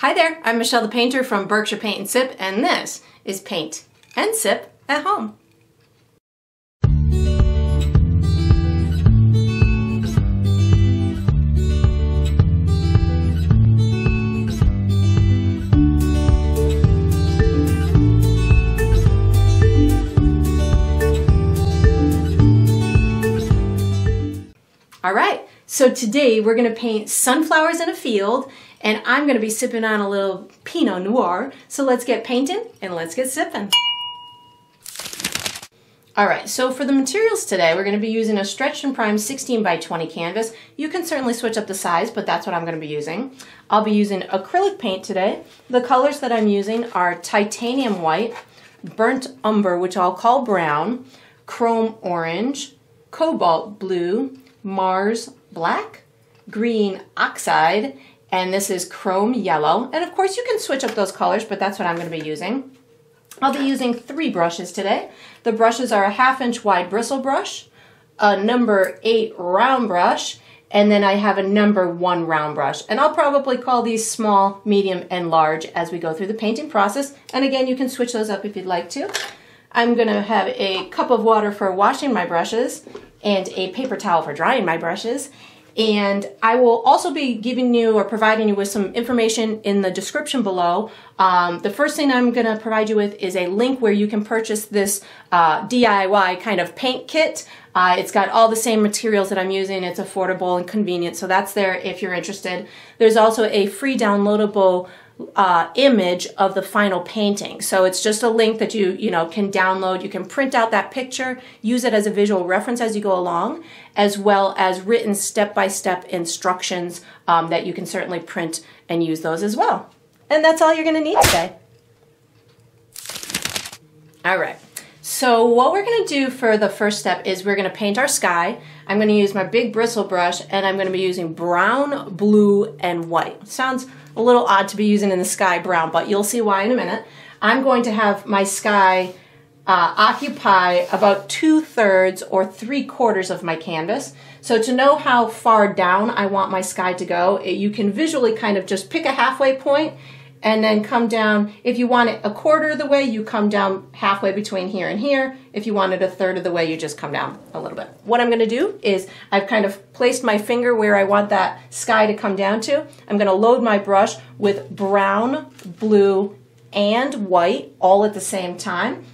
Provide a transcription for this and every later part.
Hi there, I'm Michelle the Painter from Berkshire Paint and Sip, and this is Paint and Sip at Home. All right, so today we're going to paint sunflowers in a field, and I'm going to be sipping on a little Pinot Noir. So let's get painting and let's get sipping. All right, so for the materials today, we're going to be using a stretched and primed 16x20 canvas. You can certainly switch up the size, but that's what I'm going to be using. I'll be using acrylic paint today. The colors that I'm using are titanium white, burnt umber, which I'll call brown, chrome orange, cobalt blue, Mars black, green oxide, and this is chrome yellow. And of course you can switch up those colors, but that's what I'm going to be using. I'll be using 3 brushes today. The brushes are a 1/2 inch wide bristle brush, a number 8 round brush, and then I have a number 1 round brush. And I'll probably call these small, medium, and large as we go through the painting process. And again, you can switch those up if you'd like to. I'm going to have a cup of water for washing my brushes and a paper towel for drying my brushes. And I will also be giving you or providing you with some information in the description below. The first thing I'm going to provide you with is a link where you can purchase this DIY kind of paint kit. It's got all the same materials that I'm using. It's affordable and convenient, so that's there if you're interested. There's also a free downloadable image of the final painting. So it's just a link that you can download. You can print out that picture, use it as a visual reference as you go along, as well as written step-by-step instructions that you can certainly print and use those as well. And that's all you're going to need today. All right. So what we're going to do for the first step is we're going to paint our sky. I'm going to use my big bristle brush, and I'm going to be using brown, blue, and white. Sounds a little odd to be using in the sky brown, but you'll see why in a minute. I'm going to have my sky occupy about 2/3 or 3/4 of my canvas. So to know how far down I want my sky to go, you can visually kind of just pick a halfway point and then come down. If you want it 1/4 of the way, you come down halfway between here and here. If you want it 1/3 of the way, you just come down a little bit. What I'm going to do is I've kind of placed my finger where I want that sky to come down to. I'm going to load my brush with brown, blue, and white all at the same time.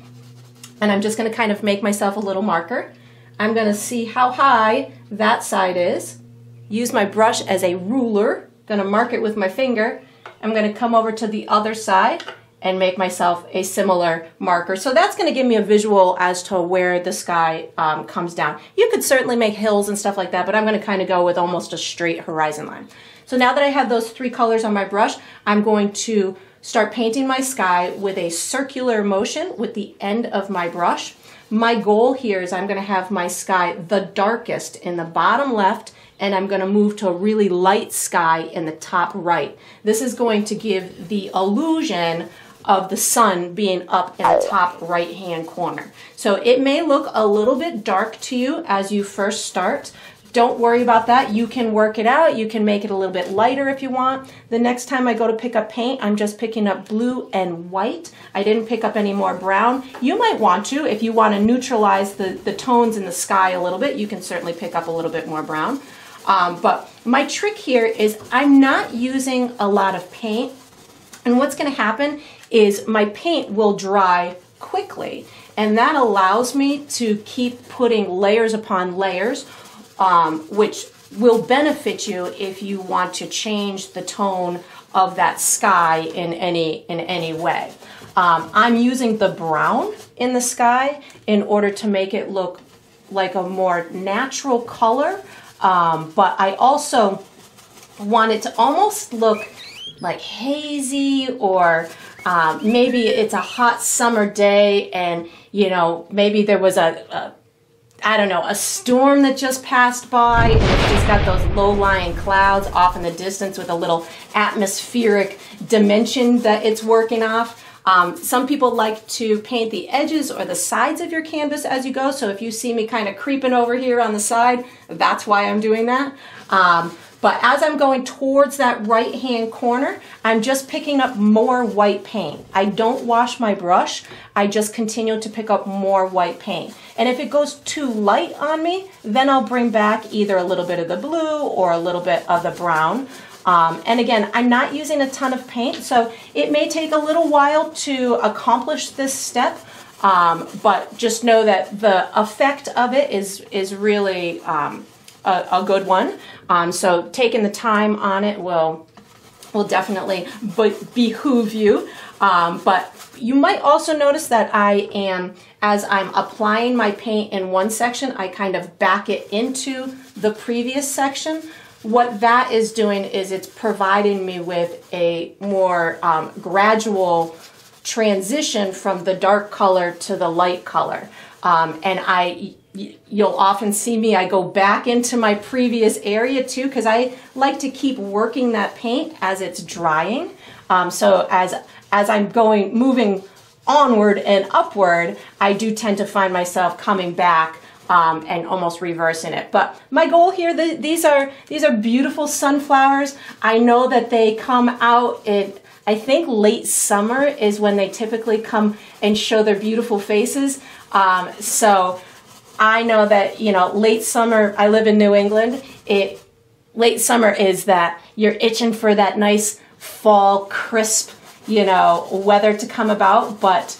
And I'm just going to kind of make myself a little marker. I'm going to see how high that side is. Use my brush as a ruler. Going to mark it with my finger. I'm going to come over to the other side and make myself a similar marker. So that's going to give me a visual as to where the sky comes down. You could certainly make hills and stuff like that, but I'm going to kind of go with almost a straight horizon line. So now that I have those 3 colors on my brush, I'm going to start painting my sky with a circular motion with the end of my brush. My goal here is I'm going to have my sky the darkest in the bottom left, and I'm going to move to a really light sky in the top right. This is going to give the illusion of the sun being up in the top right-hand corner. So it may look a little bit dark to you as you first start. Don't worry about that. You can work it out. You can make it a little bit lighter if you want. The next time I go to pick up paint, I'm just picking up blue and white. I didn't pick up any more brown. You might want to, if you want to neutralize the tones in the sky a little bit, you can certainly pick up a little bit more brown. But my trick here is I'm not using a lot of paint. And what's going to happen is my paint will dry quickly. And that allows me to keep putting layers upon layers, which will benefit you if you want to change the tone of that sky in any way. I'm using the brown in the sky in order to make it look like a more natural color, but I also want it to almost look like hazy, or maybe it's a hot summer day and, you know, maybe there was a storm that just passed by, and it's just got those low-lying clouds off in the distance with a little atmospheric dimension that it's working off. Some people like to paint the edges or the sides of your canvas as you go, so if you see me kind of creeping over here on the side, that's why I'm doing that. But as I'm going towards that right-hand corner, I'm just picking up more white paint. I don't wash my brush. I just continue to pick up more white paint. And if it goes too light on me, then I'll bring back either a little bit of the blue or a little bit of the brown. And again, I'm not using a ton of paint, so it may take a little while to accomplish this step. But just know that the effect of it is really a good one. So taking the time on it will definitely behoove you. But you might also notice that I am, as I'm applying my paint in one section, I kind of back it into the previous section. What that is doing is it's providing me with a more gradual transition from the dark color to the light color. You'll often see me, I go back into my previous area too, because I like to keep working that paint as it's drying. So as I'm moving onward and upward, I do tend to find myself coming back and almost reversing it. But my goal here, these are beautiful sunflowers. I know that they come out I think late summer is when they typically come and show their beautiful faces. So I know that, you know, late summer, I live in New England. Late summer is that you're itching for that nice fall crisp, you know, weather to come about, but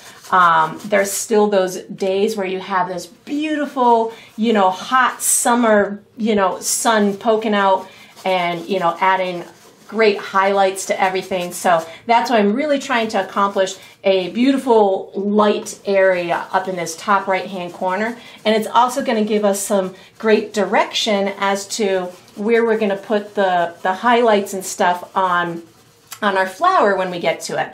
there's still those days where you have this beautiful, you know, hot summer, you know, sun poking out and, you know, adding great highlights to everything. So that's what I'm really trying to accomplish, a beautiful light area up in this top right hand corner. And it's also going to give us some great direction as to where we're going to put the highlights and stuff on our flower when we get to it.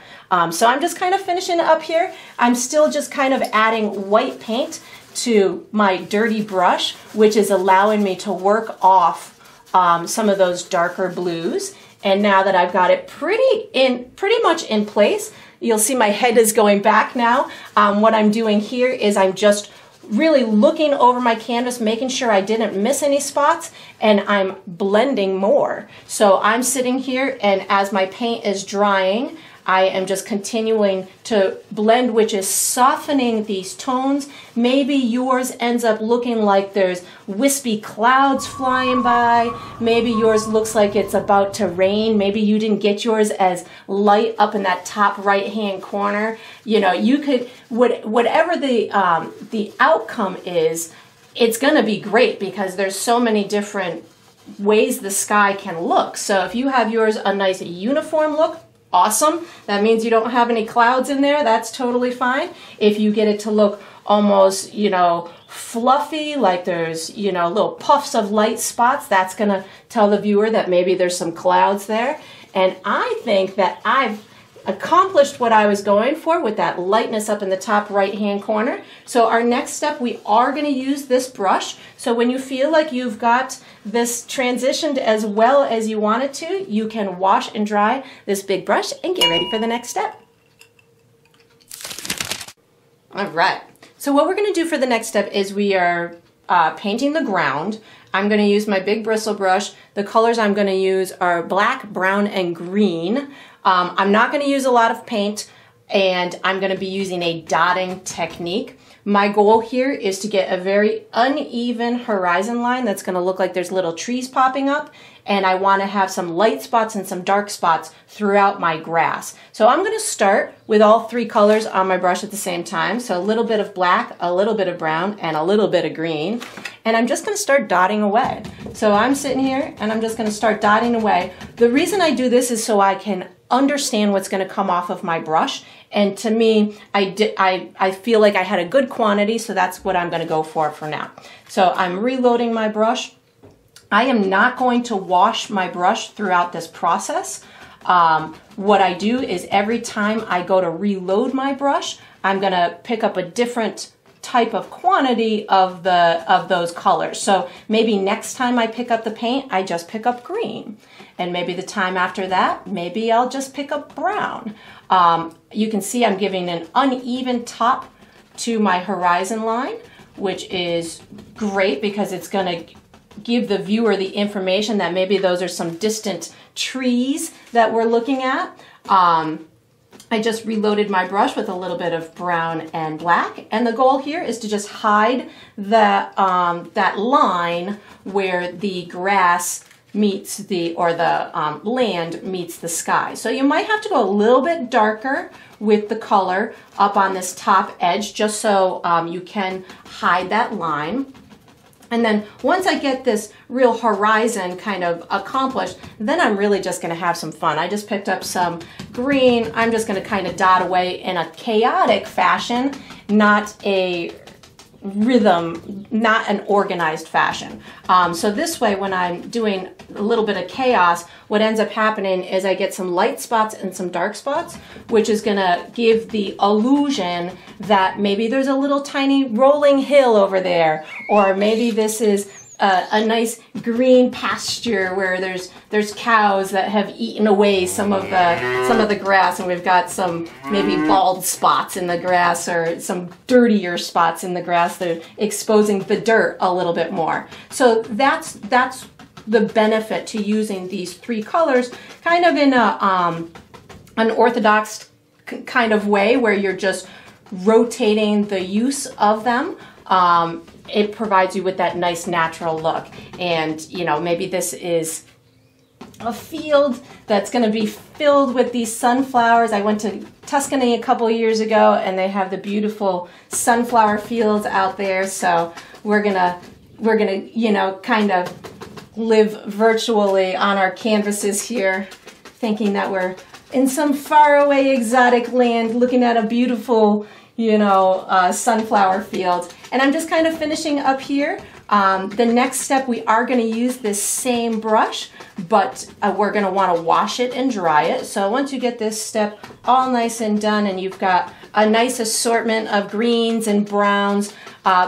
So I'm just kind of finishing up here. I'm still just kind of adding white paint to my dirty brush, which is allowing me to work off some of those darker blues. And now that I've got it pretty much in place, you'll see my head is going back now. What I'm doing here is I'm just really looking over my canvas, making sure I didn't miss any spots, and I'm blending more. So I'm sitting here, and as my paint is drying, I am just continuing to blend, which is softening these tones. Maybe yours ends up looking like there's wispy clouds flying by. Maybe yours looks like it's about to rain. Maybe you didn't get yours as light up in that top right-hand corner. You know, you could, whatever the outcome is, it's gonna be great because there's so many different ways the sky can look. So if you have yours a nice uniform look, awesome. That means you don't have any clouds in there. That's totally fine. If you get it to look almost, you know, fluffy, like there's, you know, little puffs of light spots, that's going to tell the viewer that maybe there's some clouds there. And I think that I've accomplished what I was going for with that lightness up in the top right hand corner. So our next step, we are going to use this brush. So when you feel like you've got this transitioned as well as you want it to, you can wash and dry this big brush and get ready for the next step. All right, so what we're going to do for the next step is we are painting the ground. I'm going to use my big bristle brush. The colors I'm going to use are black, brown, and green. I'm not going to use a lot of paint, and I'm going to be using a dotting technique. My goal here is to get a very uneven horizon line that's going to look like there's little trees popping up, and I want to have some light spots and some dark spots throughout my grass. So I'm going to start with all three colors on my brush at the same time. So a little bit of black, a little bit of brown, and a little bit of green. And I'm just going to start dotting away. So I'm sitting here, and I'm just going to start dotting away. The reason I do this is so I can understand what's going to come off of my brush, and to me, I feel like I had a good quantity, so that's what I'm going to go for now. So I'm reloading my brush. I am not going to wash my brush throughout this process. What I do is every time I go to reload my brush, I'm going to pick up a different type of quantity of those colors. So maybe next time I pick up the paint, I just pick up green. And maybe the time after that, maybe I'll just pick up brown. You can see I'm giving an uneven top to my horizon line, which is great because it's gonna give the viewer the information that maybe those are some distant trees that we're looking at. I just reloaded my brush with a little bit of brown and black, and the goal here is to just hide the, that line where the grass meets the, or the land meets the sky. So you might have to go a little bit darker with the color up on this top edge, just so you can hide that line. And then once I get this real horizon kind of accomplished, then I'm really just gonna have some fun. I just picked up some green. I'm just gonna kind of dot away in a chaotic fashion, not a rhythm, not an organized fashion. So this way, when I'm doing a little bit of chaos, what ends up happening is I get some light spots and some dark spots, which is gonna give the illusion that maybe there's a little tiny rolling hill over there, or maybe this is a nice green pasture where there's cows that have eaten away some of the grass, and we've got some maybe bald spots in the grass or some dirtier spots in the grass that are exposing the dirt a little bit more. So that's the benefit to using these three colors kind of in a an orthodox kind of way where you're just rotating the use of them. It provides you with that nice natural look. And you know, maybe this is a field that's going to be filled with these sunflowers. I went to Tuscany a couple years ago and they have the beautiful sunflower fields out there. So we're gonna you know, kind of live virtually on our canvases here, thinking that we're in some faraway exotic land looking at a beautiful, you know, sunflower field. And I'm just kind of finishing up here. The next step, we are gonna use this same brush, but we're gonna wanna wash it and dry it. So once you get this step all nice and done and you've got a nice assortment of greens and browns,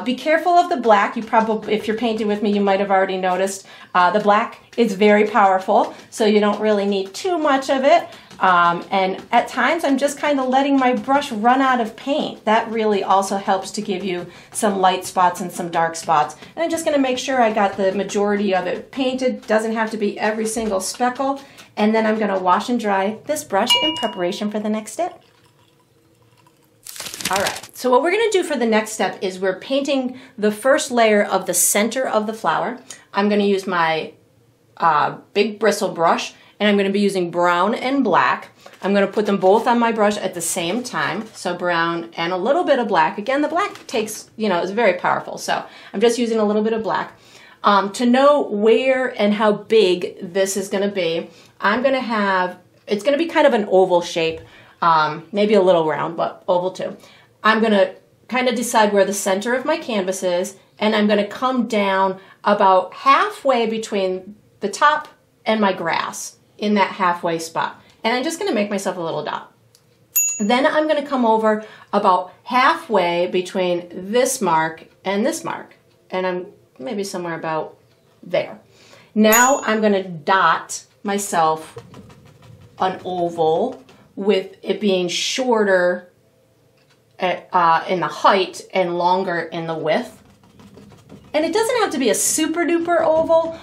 be careful of the black. You probably, if you're painting with me, you might have already noticed the black is very powerful, so you don't really need too much of it. And at times I'm just kind of letting my brush run out of paint. That really also helps to give you some light spots and some dark spots. And I'm just gonna make sure I got the majority of it painted. Doesn't have to be every single speckle. And then I'm gonna wash and dry this brush in preparation for the next step. All right, so what we're gonna do for the next step is we're painting the first layer of the center of the flower. I'm gonna use my big bristle brush, and I'm going to be using brown and black. I'm going to put them both on my brush at the same time. So brown and a little bit of black. Again, the black takes, you know, it's very powerful. So I'm just using a little bit of black. To know where and how big this is going to be, I'm going to have, it's going to be kind of an oval shape, maybe a little round, but oval too. I'm going to kind of decide where the center of my canvas is, and I'm going to come down about halfway between the top and my grass, in that halfway spot. And I'm just gonna make myself a little dot. Then I'm gonna come over about halfway between this mark and this mark. And I'm maybe somewhere about there. Now I'm gonna dot myself an oval with it being shorter in the height and longer in the width. And it doesn't have to be a super duper oval.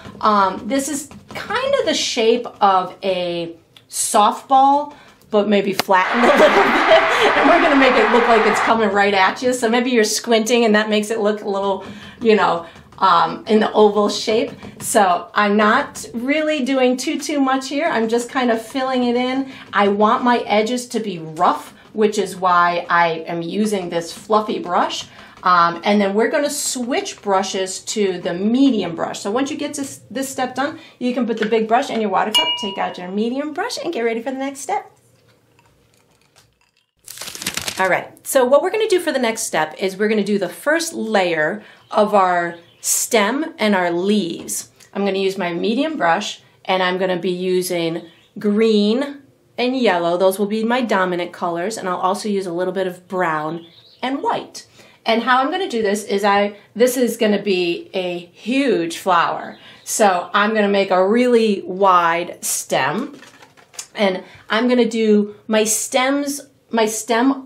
This is kind of the shape of a softball, but maybe flattened a little bit. And we're gonna make it look like it's coming right at you. So maybe you're squinting and that makes it look a little, you know, in the oval shape. So I'm not really doing too much here. I'm just kind of filling it in. I want my edges to be rough, which is why I am using this fluffy brush. And then we're gonna switch brushes to the medium brush. So once you get this step done, you can put the big brush in your water cup, take out your medium brush, and get ready for the next step. All right, so what we're gonna do for the next step is we're gonna do the first layer of our stem and our leaves. I'm gonna use my medium brush, and I'm gonna be using green and yellow. Those will be my dominant colors, and I'll also use a little bit of brown and white. And how I'm going to do this is this is going to be a huge flower. So I'm going to make a really wide stem, and I'm going to do my stem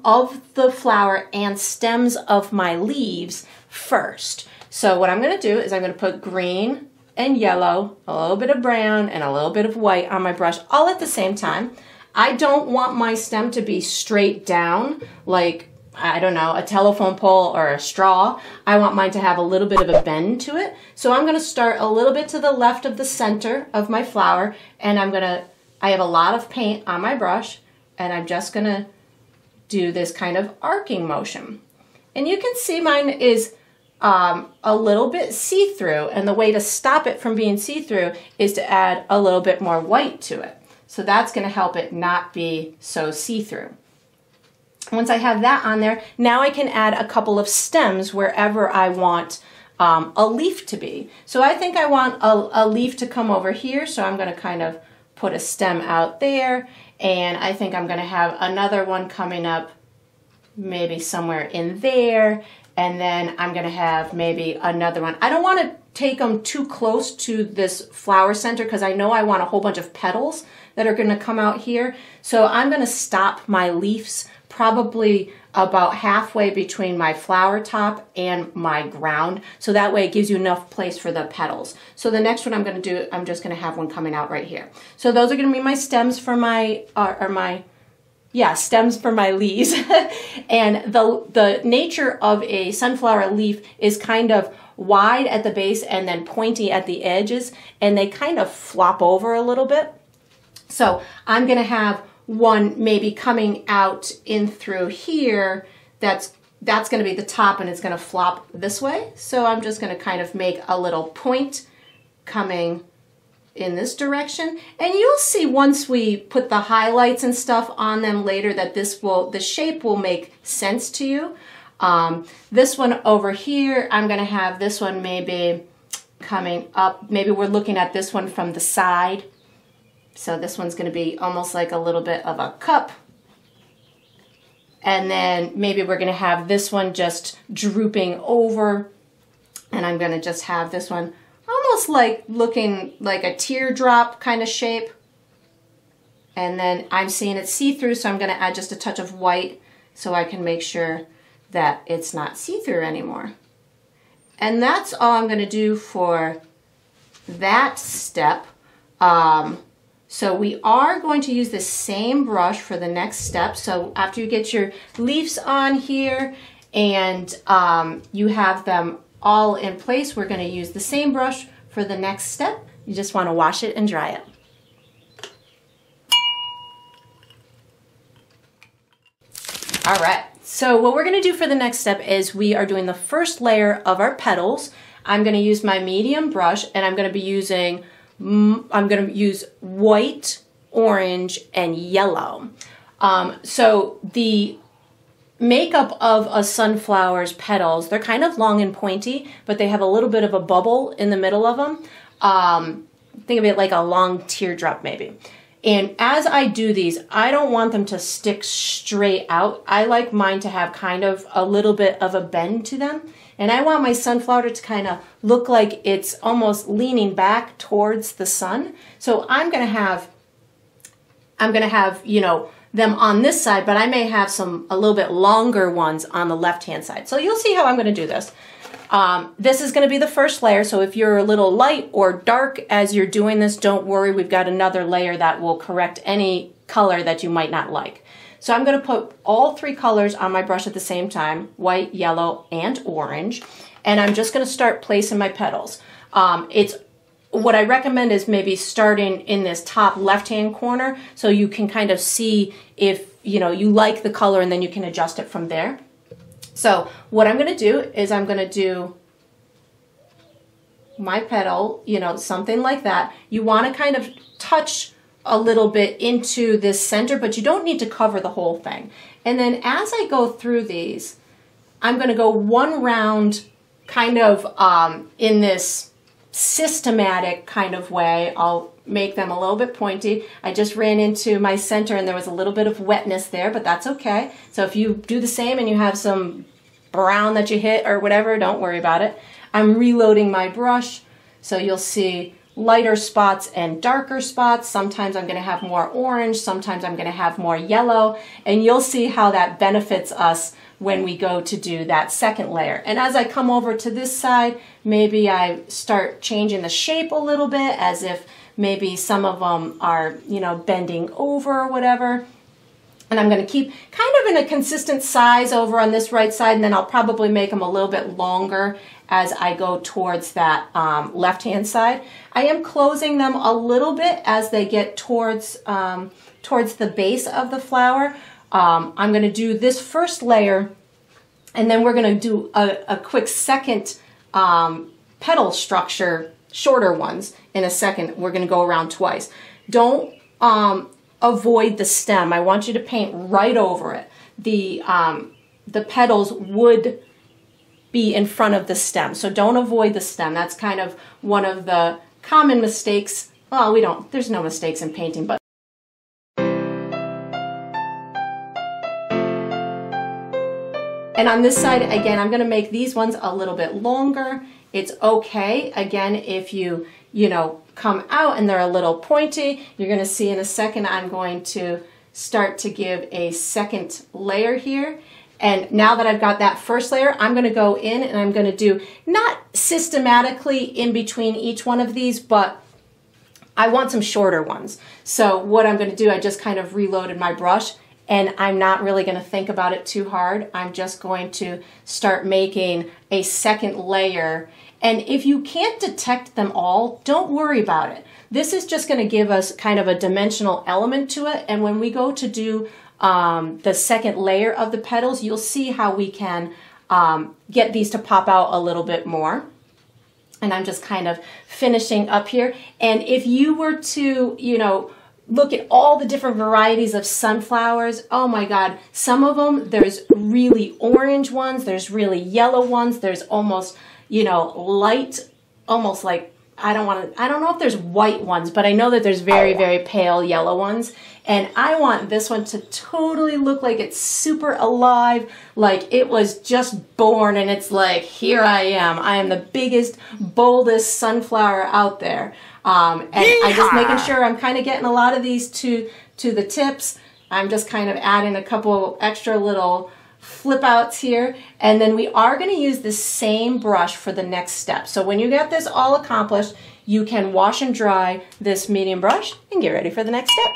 of the flower and stems of my leaves first. So what I'm going to do is I'm going to put green and yellow, a little bit of brown, and a little bit of white on my brush all at the same time. I don't want my stem to be straight down like, I don't know, a telephone pole or a straw. I want mine to have a little bit of a bend to it. So I'm going to start a little bit to the left of the center of my flower, and I have a lot of paint on my brush, and I'm just going to do this kind of arcing motion. And you can see mine is a little bit see-through, and the way to stop it from being see-through is to add a little bit more white to it. So that's going to help it not be so see-through. Once I have that on there, now I can add a couple of stems wherever I want a leaf to be. So I think I want a leaf to come over here, so I'm going to kind of put a stem out there, and I think I'm going to have another one coming up maybe somewhere in there, and then I'm going to have maybe another one. I don't want to take them too close to this flower center because I know I want a whole bunch of petals that are going to come out here. So I'm going to stop my leaves probably about halfway between my flower top and my ground. So that way it gives you enough place for the petals. So the next one I'm going to do, I'm just going to have one coming out right here. So those are going to be my stems for my, stems for my leaves. And the nature of a sunflower leaf is kind of wide at the base and then pointy at the edges, and they kind of flop over a little bit. So I'm going to have one maybe coming out in through here that's going to be the top, and it's going to flop this way. So I'm just going to kind of make a little point coming in this direction, and you'll see once we put the highlights and stuff on them later that the shape will make sense to you. This one over here, I'm going to have this one maybe coming up. Maybe we're looking at this one from the side. So this one's going to be almost like a little bit of a cup. And then maybe we're going to have this one just drooping over. And I'm going to just have this one almost like looking like a teardrop kind of shape. And then I'm seeing it see-through, so I'm going to add just a touch of white so I can make sure that it's not see-through anymore. And that's all I'm going to do for that step. So we are going to use the same brush for the next step. So after you get your leaves on here and you have them all in place, we're going to use the same brush for the next step. You just want to wash it and dry it. All right. So what we're going to do for the next step is we are doing the first layer of our petals. I'm going to use my medium brush, and I'm going to use white, orange, and yellow. So the makeup of a sunflower's petals, they're kind of long and pointy, but they have a little bit of a bubble in the middle of them. Think of it like a long teardrop maybe. And as I do these, I don't want them to stick straight out. I like mine to have kind of a little bit of a bend to them. And I want my sunflower to kind of look like it's almost leaning back towards the sun. So I'm going to have, you know, them on this side, but I may have a little bit longer ones on the left-hand side. So you'll see how I'm going to do this. This is going to be the first layer, so if you're a little light or dark as you're doing this, don't worry. We've got another layer that will correct any color that you might not like. So I'm going to put all three colors on my brush at the same time, white, yellow, and orange, and I'm just going to start placing my petals. What I recommend is maybe starting in this top left-hand corner so you can kind of see if, you know, you like the color, and then you can adjust it from there. So what I'm going to do is I'm going to do my petal, you know, something like that. You want to kind of touch a little bit into this center, but you don't need to cover the whole thing. And then as I go through these, I'm going to go one round kind of in this systematic kind of way. I'll make them a little bit pointy. I just ran into my center and there was a little bit of wetness there, but that's okay. So if you do the same and you have some brown that you hit or whatever, don't worry about it. I'm reloading my brush, so you'll see lighter spots and darker spots. Sometimes I'm going to have more orange, sometimes I'm going to have more yellow, and you'll see how that benefits us when we go to do that second layer. And as I come over to this side, maybe I start changing the shape a little bit, as if maybe some of them are, you know, bending over or whatever. And I'm going to keep kind of in a consistent size over on this right side, and then I'll probably make them a little bit longer as I go towards that left-hand side. I am closing them a little bit as they get towards, towards the base of the flower. I'm going to do this first layer, and then we're going to do a quick second petal structure, shorter ones in a second. We're going to go around twice. Don't avoid the stem. I want you to paint right over it. The petals would be in front of the stem, so don't avoid the stem. That's kind of one of the common mistakes. Well, we don't, there's no mistakes in painting, but and on this side, again, I'm going to make these ones a little bit longer. It's okay, again, if you, come out and they're a little pointy. You're going to see in a second I'm going to start to give a second layer here. And now that I've got that first layer, I'm going to go in and I'm going to do, not systematically in between each one of these, but I want some shorter ones. So what I'm going to do, I just kind of reloaded my brush, and I'm not really going to think about it too hard. I'm just going to start making a second layer. And if you can't detect them all, don't worry about it. This is just going to give us kind of a dimensional element to it. And when we go to do the second layer of the petals, you'll see how we can get these to pop out a little bit more. And I'm just kind of finishing up here. And if you were to, look at all the different varieties of sunflowers. Oh my God, some of them, there's really orange ones, there's really yellow ones, there's almost, light, almost like, I don't know if there's white ones, but I know that there's very, very pale yellow ones. And I want this one to totally look like it's super alive, like it was just born and it's like, here I am the biggest, boldest sunflower out there. And I'm just making sure I'm kind of getting a lot of these to the tips. I'm just kind of adding a couple extra little flip outs here. And then we are going to use the same brush for the next step. So when you get this all accomplished, you can wash and dry this medium brush and get ready for the next step.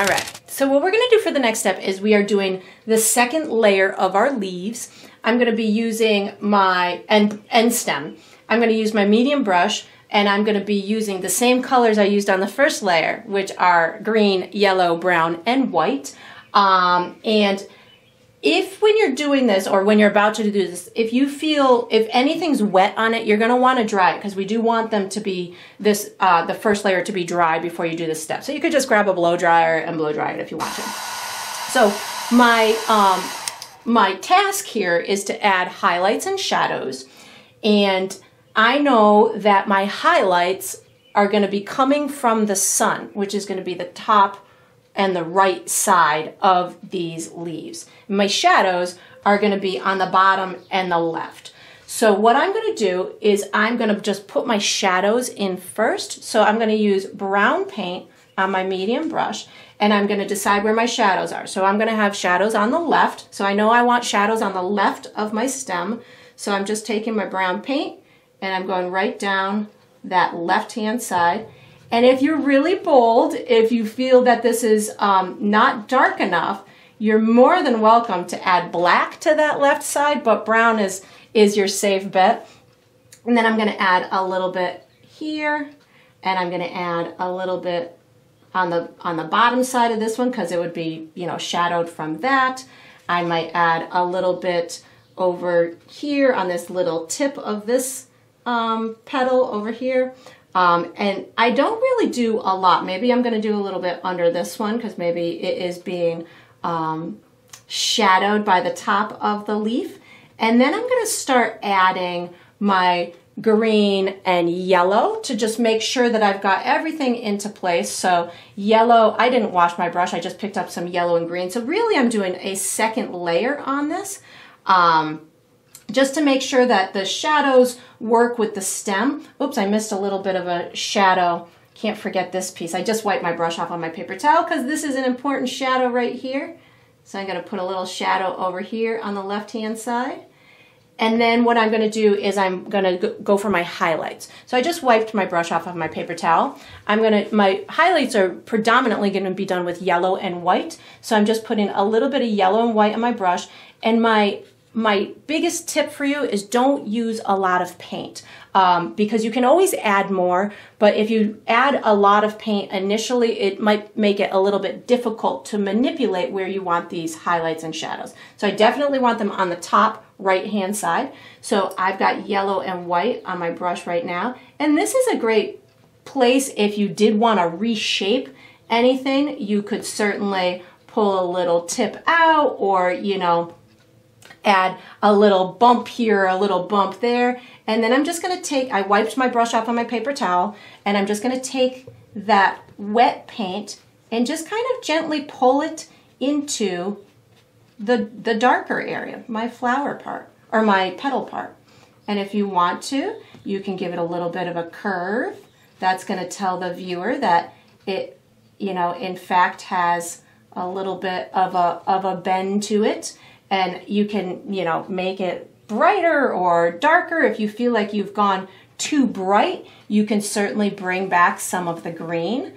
All right. So what we're going to do for the next step is we are doing the second layer of our leaves. I'm going to be using my end stem. I'm going to use my medium brush, and I'm going to be using the same colors I used on the first layer, which are green, yellow, brown, and white. And if when you're doing this, or when you're about to do this, if you feel, if anything's wet on it, you're going to want to dry it, because we do want them to be, this, the first layer to be dry before you do this step. So you could just grab a blow dryer and blow dry it if you want to. So my task here is to add highlights and shadows. And I know that my highlights are going to be coming from the sun, which is going to be the top and the right side of these leaves. My shadows are going to be on the bottom and the left. So what I'm going to do is I'm going to just put my shadows in first. So I'm going to use brown paint on my medium brush, and I'm going to decide where my shadows are. So I'm going to have shadows on the left. So I know I want shadows on the left of my stem. So I'm just taking my brown paint and I'm going right down that left-hand side. And if you're really bold, if you feel that this is not dark enough, you're more than welcome to add black to that left side, but brown is your safe bet. And then I'm going to add a little bit here, and I'm going to add a little bit on the bottom side of this one, because it would be, shadowed from that. I might add a little bit over here on this little tip of this petal over here. And I don't really do a lot. Maybe I'm going to do a little bit under this one, because maybe it is being shadowed by the top of the leaf. And then I'm going to start adding my green and yellow to just make sure that I've got everything into place. So yellow, I didn't wash my brush. I just picked up some yellow and green. So really I'm doing a second layer on this. just to make sure that the shadows work with the stem. Oops, I missed a little bit of a shadow. Can't forget this piece. I just wiped my brush off on my paper towel because this is an important shadow right here. So I'm going to put a little shadow over here on the left-hand side. And then what I'm going to do is I'm going to go for my highlights. So I just wiped my brush off of my paper towel. My highlights are predominantly going to be done with yellow and white. So I'm just putting a little bit of yellow and white on my brush. And my biggest tip for you is don't use a lot of paint because you can always add more, but if you add a lot of paint initially, it might make it a little bit difficult to manipulate where you want these highlights and shadows. So I definitely want them on the top right-hand side. So I've got yellow and white on my brush right now, and this is a great place if you did want to reshape anything. You could certainly pull a little tip out or, you know, add a little bump here, a little bump there, and then I'm just going to take, I wiped my brush off on my paper towel, and I'm just going to take that wet paint and just kind of gently pull it into the darker area, my flower part, or my petal part. And if you want to, you can give it a little bit of a curve. That's going to tell the viewer that it, you know, in fact has a little bit of a bend to it. And you can, you know, make it brighter or darker. If you feel like you've gone too bright, you can certainly bring back some of the green.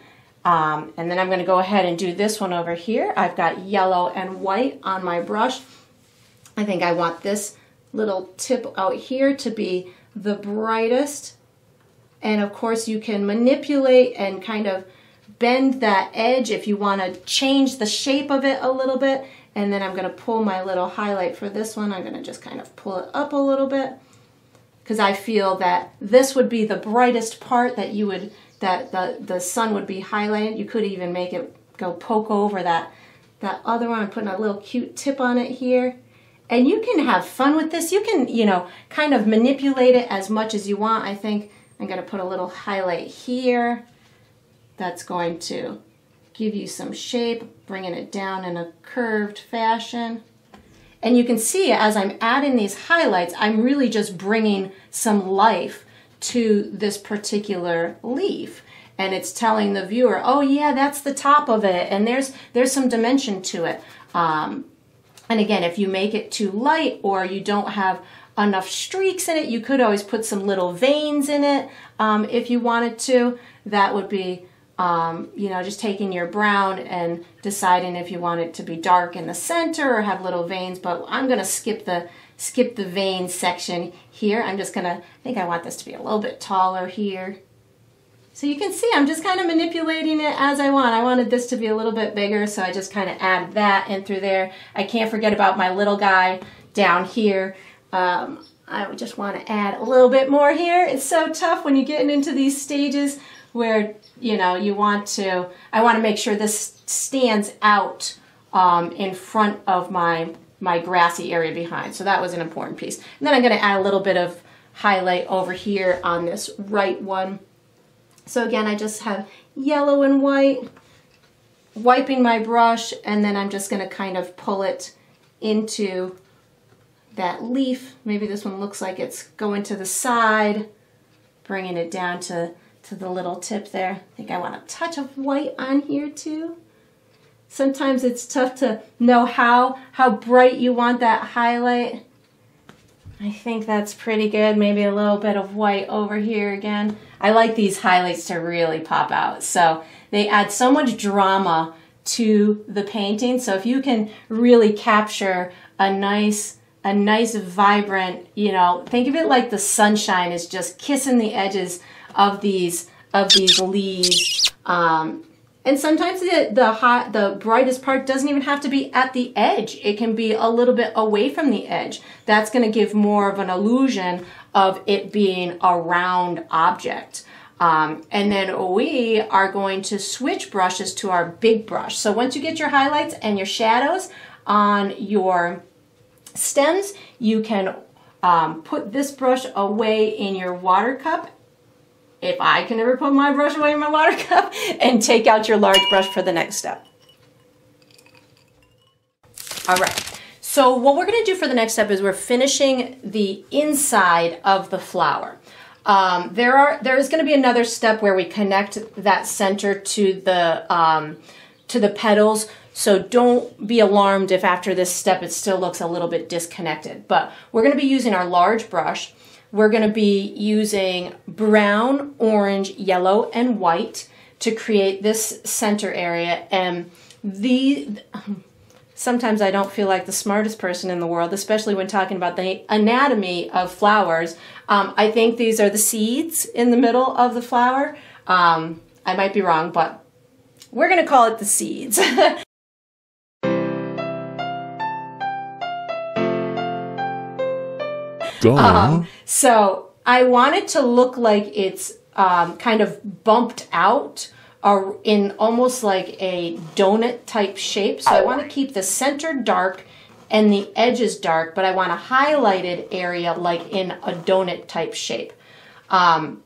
And then I'm going to go ahead and do this one over here. I've got yellow and white on my brush. I think I want this little tip out here to be the brightest. And of course you can manipulate and kind of bend that edge if you want to change the shape of it a little bit. And then I'm going to pull my little highlight for this one. I'm going to just kind of pull it up a little bit because I feel that this would be the brightest part that you would, that the sun would be highlighted. You could even make it go poke over that other one. I'm putting a little cute tip on it here. And you can have fun with this. You can, you know, kind of manipulate it as much as you want. I think I'm going to put a little highlight here that's going to give you some shape, bringing it down in a curved fashion. And you can see as I'm adding these highlights, I'm really just bringing some life to this particular leaf. And it's telling the viewer, oh yeah, that's the top of it, and there's some dimension to it. And again, if you make it too light or you don't have enough streaks in it, you could always put some little veins in it if you wanted to. That would be you know, just taking your brown and deciding if you want it to be dark in the center or have little veins, but I'm going to skip the vein section here. I'm just going to, I think I want this to be a little bit taller here. So you can see I'm just kind of manipulating it as I want. I wanted this to be a little bit bigger, so I just kind of add that in through there. I can't forget about my little guy down here. I would just want to add a little bit more here. It's so tough when you're getting into these stages where, you know, you want to, I want to make sure this stands out in front of my grassy area behind. So that was an important piece. And then I'm going to add a little bit of highlight over here on this right one. So again, I just have yellow and white, wiping my brush, and then I'm just going to kind of pull it into that leaf. Maybe this one looks like it's going to the side, bringing it down to the little tip there. I think I want a touch of white on here too. Sometimes it's tough to know how bright you want that highlight. I think that's pretty good. Maybe a little bit of white over here again. I like these highlights to really pop out. So they add so much drama to the painting. So if you can really capture a nice vibrant, you know, think of it like the sunshine is just kissing the edges of these leaves, and sometimes the brightest part doesn't even have to be at the edge. It can be a little bit away from the edge. That's going to give more of an illusion of it being a round object. And then we are going to switch brushes to our big brush. So once you get your highlights and your shadows on your stems, you can put this brush away in your water cup, if I can ever put my brush away in my water cup, and take out your large brush for the next step. All right, So what we're going to do for the next step is we're finishing the inside of the flower. There is going to be another step where we connect that center to the petals. So don't be alarmed if after this step it still looks a little bit disconnected. But we're going to be using our large brush. We're going to be using brown, orange, yellow, and white to create this center area. And sometimes I don't feel like the smartest person in the world, especially when talking about the anatomy of flowers. I think these are the seeds in the middle of the flower. I might be wrong, but we're going to call it the seeds. So I want it to look like it's kind of bumped out or in almost like a donut type shape. So I want to keep the center dark and the edges dark, but I want a highlighted area like in a donut type shape. And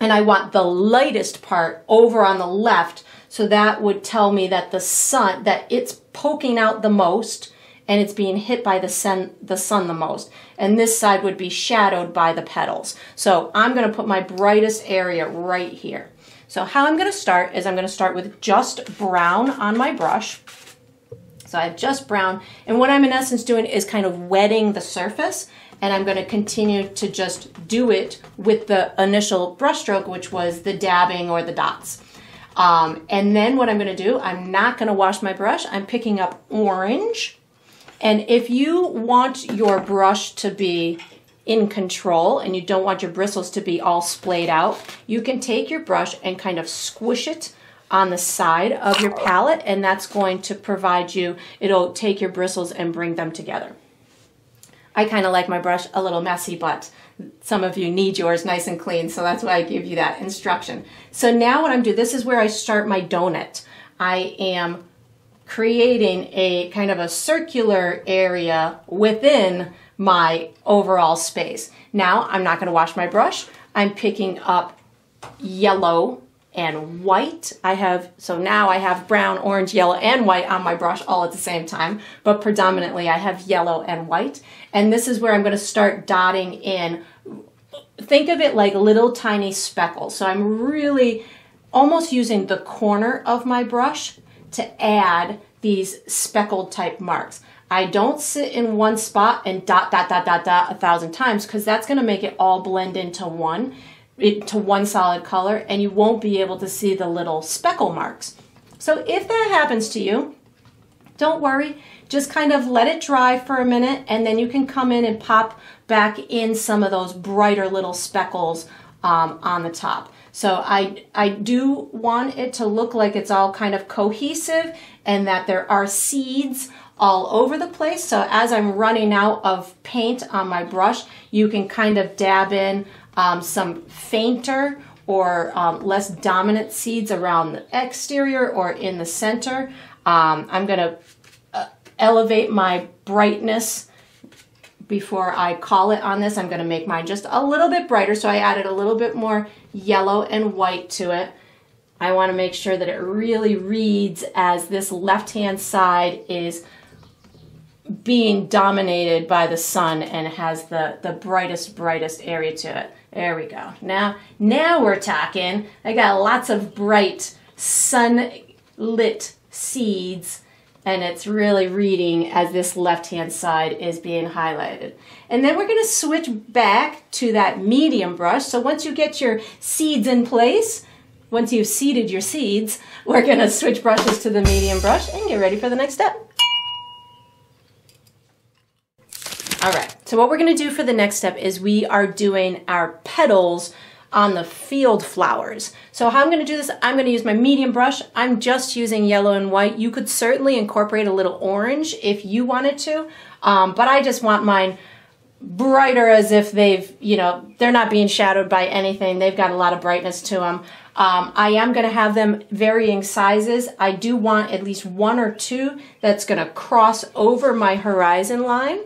I want the lightest part over on the left. So that would tell me that the sun, that it's poking out the most and it's being hit by the sun the most. And this side would be shadowed by the petals. So I'm gonna put my brightest area right here. So how I'm gonna start is I'm gonna start with just brown on my brush. So I have just brown, and what I'm in essence doing is kind of wetting the surface, and I'm gonna continue to just do it with the initial brush stroke, which was the dabbing or the dots. And then what I'm gonna do, I'm not gonna wash my brush, I'm picking up orange. And if you want your brush to be in control and you don't want your bristles to be all splayed out, you can take your brush and kind of squish it on the side of your palette, and that's going to provide you, it'll take your bristles and bring them together. I kind of like my brush a little messy, but some of you need yours nice and clean, so that's why I give you that instruction. So now what I'm doing, this is where I start my donut. I am creating a kind of a circular area within my overall space. Now I'm not going to wash my brush. I'm picking up yellow and white. So now I have brown, orange, yellow, and white on my brush all at the same time, but predominantly I have yellow and white. And this is where I'm going to start dotting in. Think of it like little tiny speckles. So I'm really almost using the corner of my brush to add these speckled type marks. I don't sit in one spot and dot, dot, dot, dot, dot 1,000 times, because that's gonna make it all blend into one solid color, and you won't be able to see the little speckle marks. So if that happens to you, don't worry, just kind of let it dry for a minute, and then you can come in and pop back in some of those brighter little speckles on the top. So I do want it to look like it's all kind of cohesive and that there are seeds all over the place. So as I'm running out of paint on my brush, you can kind of dab in some fainter or less dominant seeds around the exterior or in the center. I'm gonna elevate my brightness before I call it on this. I'm gonna make mine just a little bit brighter, so I added a little bit more yellow and white to it. I wanna make sure that it really reads as this left-hand side is being dominated by the sun and has the brightest area to it. There we go. Now we're talking. I got lots of bright sun-lit seeds, and it's really reading as this left-hand side is being highlighted. And then we're gonna switch back to that medium brush. So once you get your seeds in place, once you've seeded your seeds, we're gonna switch brushes to the medium brush and get ready for the next step. All right, so what we're gonna do for the next step is we are doing our petals on the field flowers. So how I'm gonna do this, I'm gonna use my medium brush. I'm just using yellow and white. You could certainly incorporate a little orange if you wanted to, but I just want mine brighter as if they've, you know, they're not being shadowed by anything. They've got a lot of brightness to them. I am gonna have them varying sizes. I do want at least one or two that's gonna cross over my horizon line.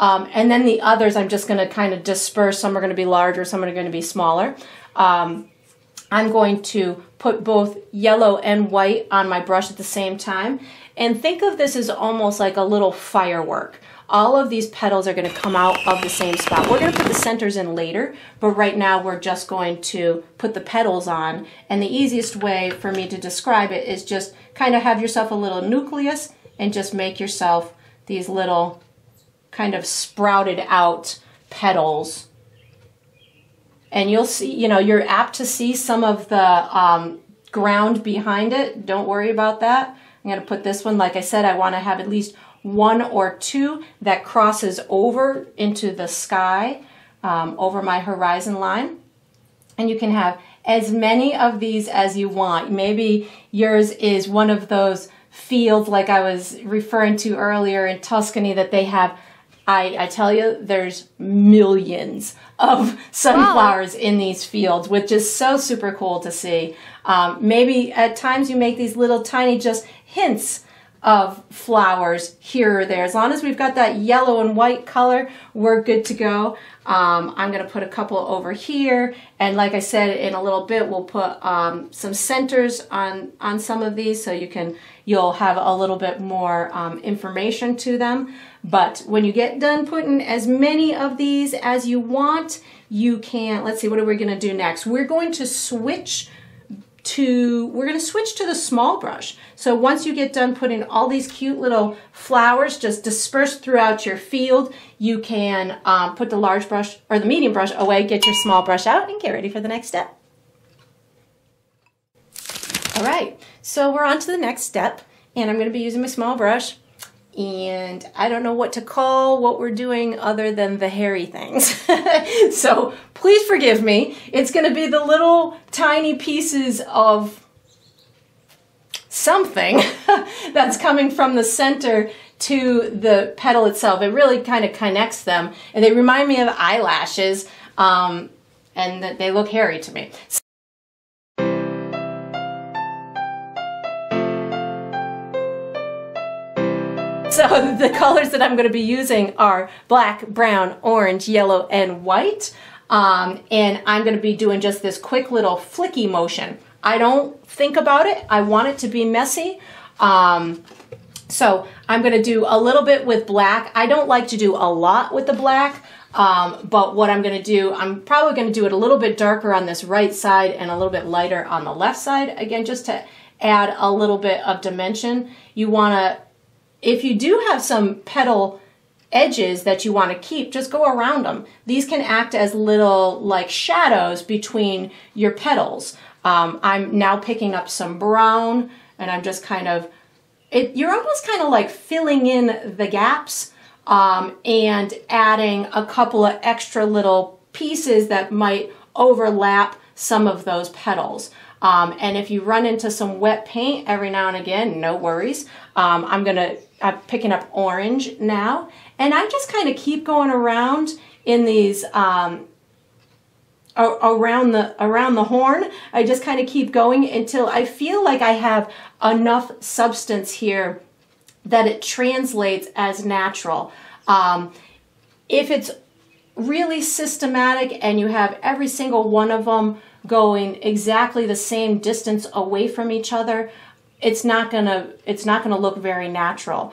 And then the others, I'm just going to kind of disperse. Some are going to be larger, some are going to be smaller. I'm going to put both yellow and white on my brush at the same time. And think of this as almost like a little firework. all of these petals are going to come out of the same spot. We're going to put the centers in later, but right now we're just going to put the petals on. And the easiest way for me to describe it is just kind of have yourself a little nucleus and just make yourself these little kind of sprouted out petals. And you'll see, you know, you're apt to see some of the ground behind it. Don't worry about that. I'm going to put this one, like I said, I want to have at least one or two that crosses over into the sky, over my horizon line. And you can have as many of these as you want. Maybe yours is one of those fields like I was referring to earlier in Tuscany that they have. I tell you, there's millions of sunflowers in these fields, which is so super cool to see. Maybe at times you make these little tiny just hints of flowers here or there. As long as we've got that yellow and white color, we're good to go. I'm going to put a couple over here. And like I said, in a little bit, we'll put some centers on some of these so you can, you'll have a little bit more information to them. But when you get done putting as many of these as you want, you can, let's see, what are we going to do next? We're going to switch to, the small brush. So once you get done putting all these cute little flowers just dispersed throughout your field, you can put the large brush or the medium brush away, get your small brush out, and get ready for the next step. All right, so we're on to the next step, and I'm going to be using my small brush. And I don't know what to call what we're doing other than the hairy things. So please forgive me. It's going to be the little tiny pieces of something that's coming from the center to the petal itself. It really kind of connects them. And they remind me of eyelashes, and that they look hairy to me. So the colors that I'm going to be using are black, brown, orange, yellow, and white. And I'm going to be doing just this quick little flicky motion. I don't think about it. I want it to be messy. So I'm going to do a little bit with black. I don't like to do a lot with the black, but what I'm going to do, I'm probably going to do it a little bit darker on this right side and a little bit lighter on the left side. Again, just to add a little bit of dimension. You want to, if you do have some petal edges that you want to keep, just go around them. These can act as little like shadows between your petals. I'm now picking up some brown, and I'm just kind of, you're almost kind of like filling in the gaps and adding a couple of extra little pieces that might overlap some of those petals. And if you run into some wet paint every now and again, no worries. I'm picking up orange now, and I just kind of keep going around in these, around the horn. I just kind of keep going until I feel like I have enough substance here that it translates as natural. If it's really systematic and you have every single one of them going exactly the same distance away from each other, it's not gonna look very natural,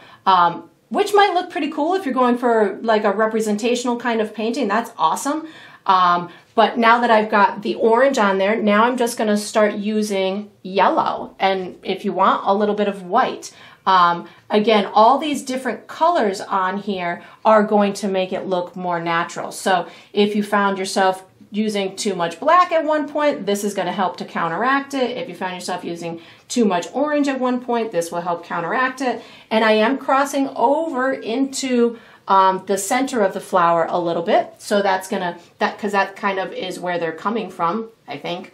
which might look pretty cool if you're going for like a representational kind of painting. That's awesome. But now that I've got the orange on there, now I'm just gonna start using yellow, and if you want, a little bit of white. Again, all these different colors on here are going to make it look more natural. So if you found yourself using too much black at one point, this is going to help to counteract it. If you found yourself using too much orange at one point, this will help counteract it. And I am crossing over into the center of the flower a little bit. So that's going to, because that kind of is where they're coming from, I think.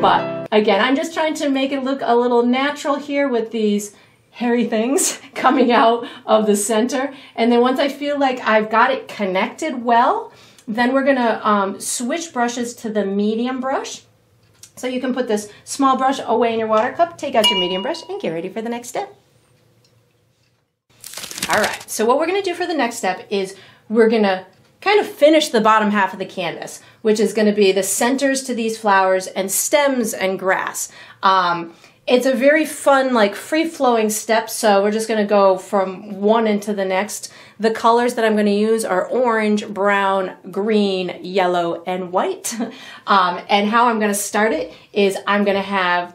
But again, I'm just trying to make it look a little natural here with these hairy things coming out of the center. And then once I feel like I've got it connected well, then we're gonna switch brushes to the medium brush. So you can put this small brush away in your water cup, take out your medium brush, and get ready for the next step. All right, so what we're gonna do for the next step is we're gonna kind of finish the bottom half of the canvas, which is going to be the centers to these flowers and stems and grass. It's a very fun, like, free-flowing step, so we're just going to go from one into the next. The colors that I'm going to use are orange, brown, green, yellow, and white. And how I'm going to start it is I'm going to have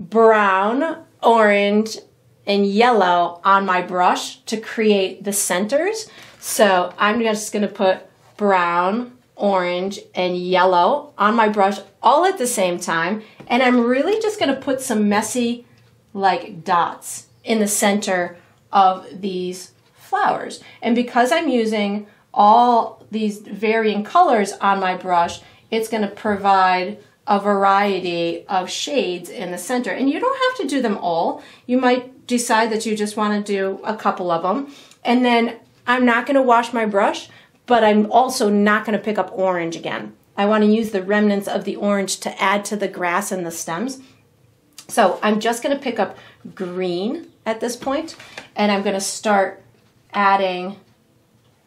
brown, orange, and yellow on my brush to create the centers. So I'm just going to put brown, orange, and yellow on my brush all at the same time, and I'm really just going to put some messy, like, dots in the center of these flowers. And because I'm using all these varying colors on my brush, it's going to provide a variety of shades in the center. And you don't have to do them all. You might decide that you just want to do a couple of them. And then I'm not going to wash my brush, but I'm also not going to pick up orange again. I want to use the remnants of the orange to add to the grass and the stems. So I'm just going to pick up green at this point, and I'm going to start adding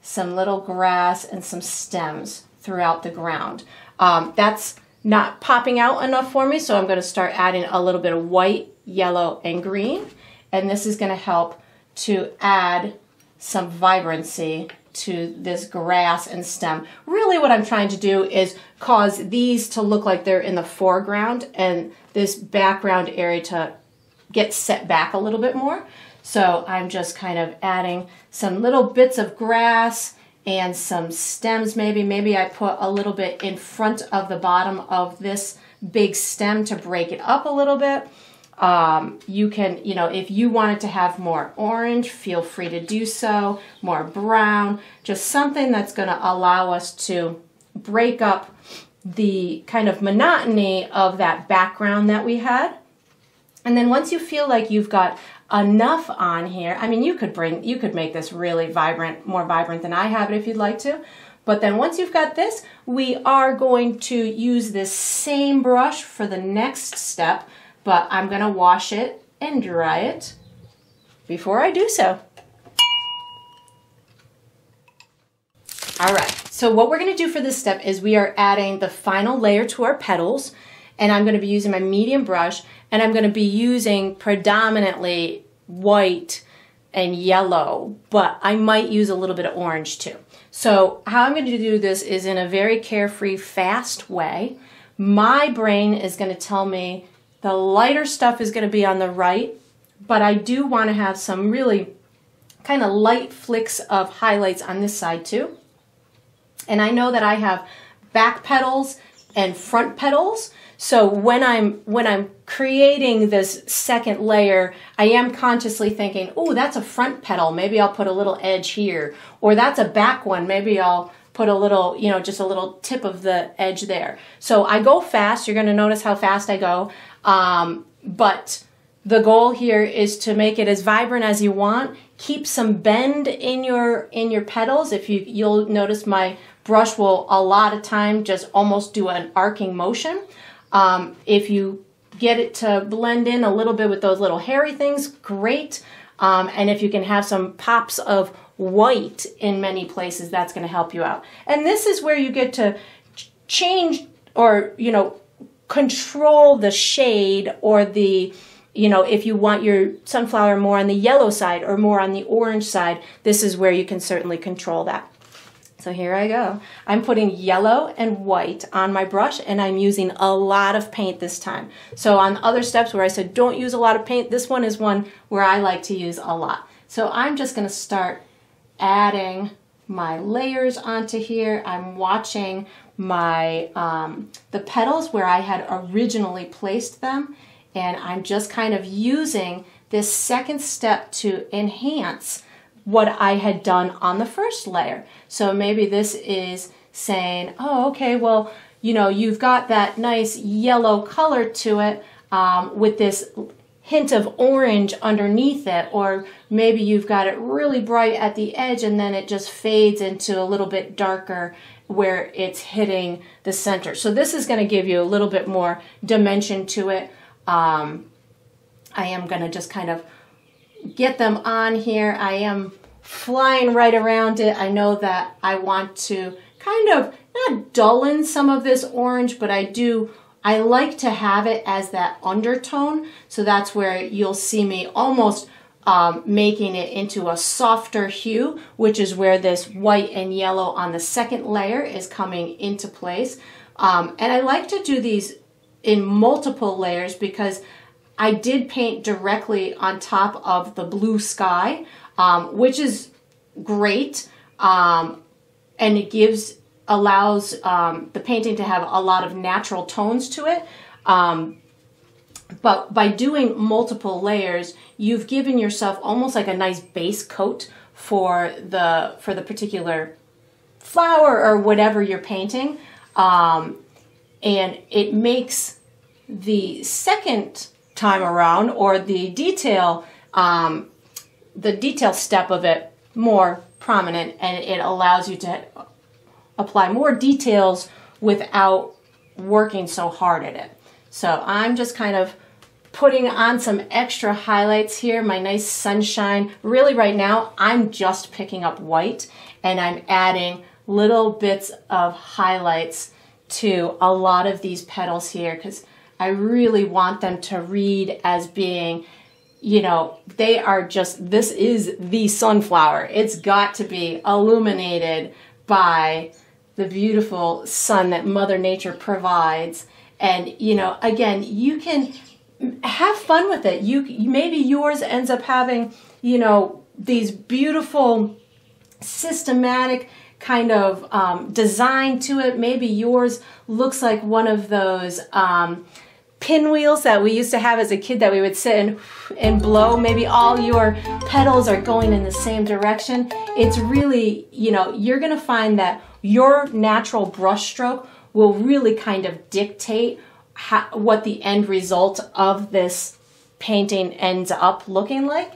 some little grass and some stems throughout the ground. That's not popping out enough for me, so I'm going to start adding a little bit of white, yellow, and green, and this is going to help to add some vibrancy to this grass and stem. Really what I'm trying to do is cause these to look like they're in the foreground and this background area to get set back a little bit more. So I'm just kind of adding some little bits of grass and some stems. Maybe I put a little bit in front of the bottom of this big stem to break it up a little bit. You can, you know, if you wanted to have more orange, feel free to do so, more brown, just something that's going to allow us to break up the kind of monotony of that background that we had. And then once you feel like you've got enough on here, I mean, you could make this really vibrant, more vibrant than I have it if you'd like to. But then once you've got this, we are going to use this same brush for the next step, but I'm going to wash it and dry it before I do so. All right, so what we're going to do for this step is we are adding the final layer to our petals, and I'm going to be using my medium brush, and I'm going to be using predominantly white and yellow, but I might use a little bit of orange too. So how I'm going to do this is in a very carefree, fast way. My brain is going to tell me the lighter stuff is going to be on the right, but I do want to have some really kind of light flicks of highlights on this side too. And I know that I have back petals and front petals, so when I'm creating this second layer, I am consciously thinking, oh, that's a front petal, maybe I'll put a little edge here, or that's a back one, maybe I'll put a little, you know, just a little tip of the edge there. So I go fast. You're going to notice how fast I go. But the goal here is to make it as vibrant as you want. Keep some bend in your petals. If you'll notice my brush will a lot of time just almost do an arcing motion. If you get it to blend in a little bit with those little hairy things, great. And if you can have some pops of white in many places, that's going to help you out. And this is where you get to change or, you know, control the shade or the, you know, if you want your sunflower more on the yellow side or more on the orange side, this is where you can certainly control that. So here I go. I'm putting yellow and white on my brush, and I'm using a lot of paint this time. So on other steps where I said don't use a lot of paint, this one is one where I like to use a lot. So I'm just going to start adding my layers onto here. I'm watching my the petals where I had originally placed them, and I'm just kind of using this second step to enhance what I had done on the first layer. So maybe this is saying, oh, okay, well, you know, you've got that nice yellow color to it with this hint of orange underneath it, or maybe you've got it really bright at the edge and then it just fades into a little bit darker where it's hitting the center. So this is going to give you a little bit more dimension to it. I am going to just kind of get them on here. I am flying right around it. I know that I want to kind of not dullen some of this orange, but I like to have it as that undertone. So that's where you'll see me almost making it into a softer hue, which is where this white and yellow on the second layer is coming into place. And I like to do these in multiple layers because I did paint directly on top of the blue sky, which is great. And it allows the painting to have a lot of natural tones to it. But by doing multiple layers, you've given yourself almost like a nice base coat for the particular flower or whatever you're painting. And it makes the second time around, or the detail step of it, more prominent, and it allows you to apply more details without working so hard at it. So I'm just kind of putting on some extra highlights here, my nice sunshine. Really right now, I'm just picking up white and I'm adding little bits of highlights to a lot of these petals here because I really want them to read as being, you know, they are just, this is the sunflower. It's got to be illuminated by the beautiful sun that Mother Nature provides. And, you know, again, you can have fun with it. Maybe yours ends up having, you know, these beautiful systematic kind of design to it. Maybe yours looks like one of those pinwheels that we used to have as a kid that we would sit and blow. Maybe all your petals are going in the same direction. It's really, you know, you're gonna find that your natural brush stroke will really kind of dictate what the end result of this painting ends up looking like,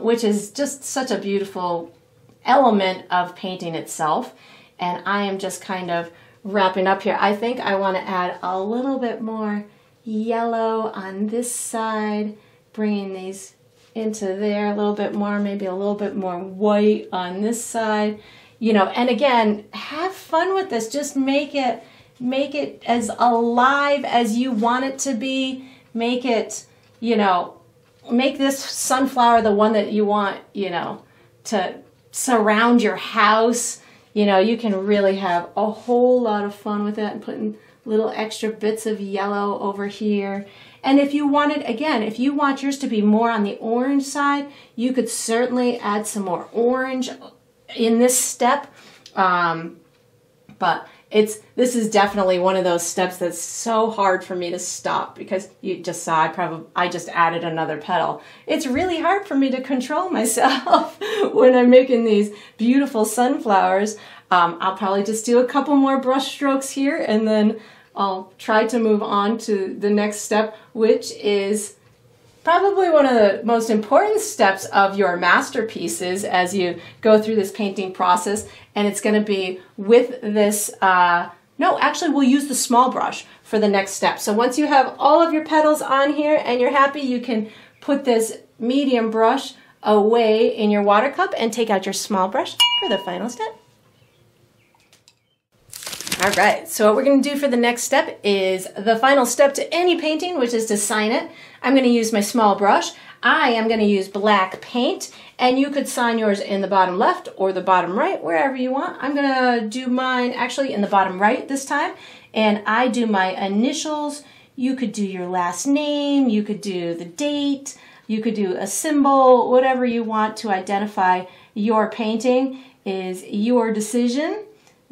which is just such a beautiful element of painting itself. And I am just kind of wrapping up here. I think I want to add a little bit more yellow on this side, bringing these into there a little bit more, maybe a little bit more white on this side, you know. And again, have fun with this. Just make it as alive as you want it to be. Make it, you know, make this sunflower the one that you want, you know, to surround your house. You know, you can really have a whole lot of fun with it and putting little extra bits of yellow over here. And if you wanted, again, if you want yours to be more on the orange side, you could certainly add some more orange in this step. But this is definitely one of those steps that's so hard for me to stop because you just saw I just added another petal. It's really hard for me to control myself when I'm making these beautiful sunflowers. I'll probably just do a couple more brush strokes here and then I'll try to move on to the next step, which is probably one of the most important steps of your masterpieces as you go through this painting process. And it's going to be with this, no, actually we'll use the small brush for the next step. So once you have all of your petals on here and you're happy, you can put this medium brush away in your water cup and take out your small brush for the final step. All right, so what we're going to do for the next step is the final step to any painting, which is to sign it. I'm going to use my small brush. I am going to use black paint, and you could sign yours in the bottom left or the bottom right, wherever you want. I'm going to do mine actually in the bottom right this time, and I do my initials. You could do your last name, you could do the date, you could do a symbol, whatever you want to identify your painting is your decision.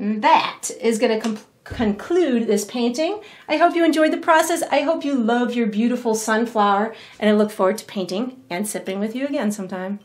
That is going to conclude this painting. I hope you enjoyed the process. I hope you love your beautiful sunflower, and I look forward to painting and sipping with you again sometime.